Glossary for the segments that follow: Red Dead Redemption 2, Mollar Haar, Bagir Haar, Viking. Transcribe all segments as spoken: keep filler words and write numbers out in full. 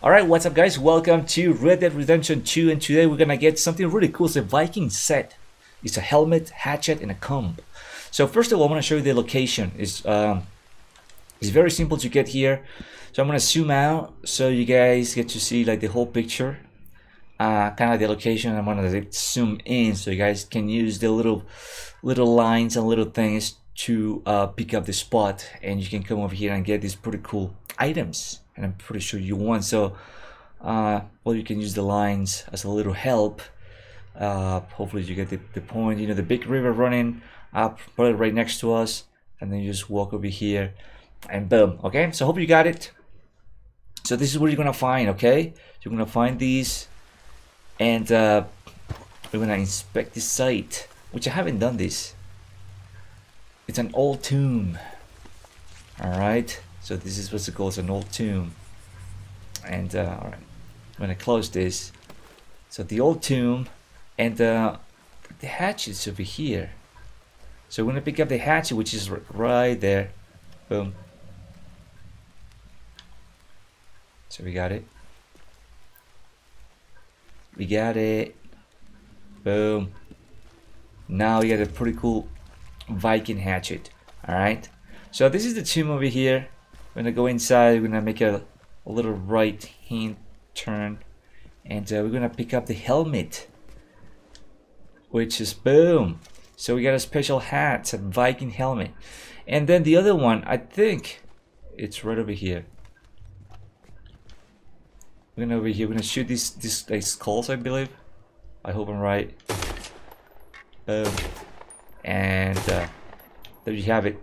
Alright, what's up guys, welcome to Red Dead Redemption two, and today we're gonna get something really cool. It's a Viking set. It's a helmet, hatchet, and a comb. So first of all, I want to show you the location. It's, um, it's very simple to get here. So I'm gonna zoom out so you guys get to see like the whole picture, uh, kind of the location. I'm gonna like, zoom in so you guys can use the little, little lines and little things to uh, pick up the spot, and you can come over here and get these pretty cool items. And I'm pretty sure you want, so uh, well, you can use the lines as a little help. Uh, hopefully you get the, the point, you know, the big river running up probably right next to us, and then you just walk over here and boom. Okay, so hope you got it. So this is what you're gonna find. Okay, you're gonna find these, and uh, we're gonna inspect this site, which I haven't done this. It's an old tomb. All right. So this is what's it called, an old tomb. And uh, all right, I'm gonna close this. So the old tomb, and uh, the hatchet's over here. So we're gonna pick up the hatchet, which is r right there. Boom. So we got it. We got it. Boom. Now we got a pretty cool Viking hatchet. All right. So this is the tomb over here. We're gonna go inside, we're gonna make a, a little right hand turn, and uh, we're gonna pick up the helmet, which is boom. So we got a special hat, a Viking helmet. And then the other one, I think it's right over here. We're gonna over here, we're gonna shoot these these like, skulls, I believe. I hope I'm right. Boom. And uh, there you have it.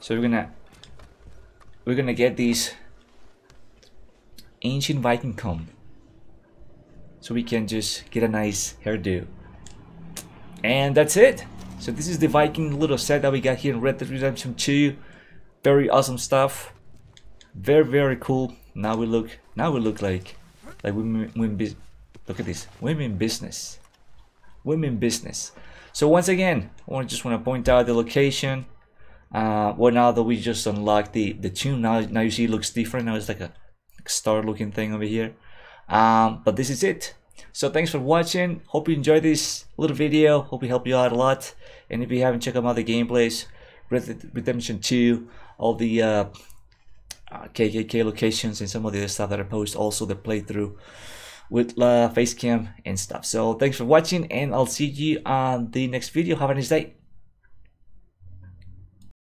So we're gonna We're gonna get these ancient Viking comb, so we can just get a nice hairdo. And that's it. So this is the Viking little set that we got here in Red Dead Redemption two. Very awesome stuff. Very very cool. Now we look. Now we look like like women. women look at this. Women business. Women business. So once again, I want just want to point out the location. Uh, well, now that we just unlocked the the tomb, now now you see it looks different. Now it's like a star-looking thing over here. Um, but this is it. So thanks for watching. Hope you enjoyed this little video. Hope it helped you out a lot. And if you haven't checked out my other gameplays, Red Dead Redemption two, all the uh, uh, K K K locations, and some of the other stuff that I post, also the playthrough with uh, facecam and stuff. So thanks for watching, and I'll see you on the next video. Have a nice day.